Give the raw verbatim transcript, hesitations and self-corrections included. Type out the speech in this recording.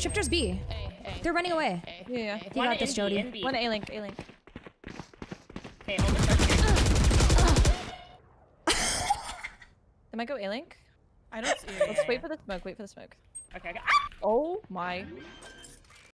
Shifter's B. A, a, They're running a, away. A, yeah, yeah. You got N B, this, Jody. N B. One A link, A link. Okay, hold the charge. Uh, uh. They might go A link. I don't see it. Let's wait for the smoke, wait for the smoke. Okay, I got. Ah! Oh my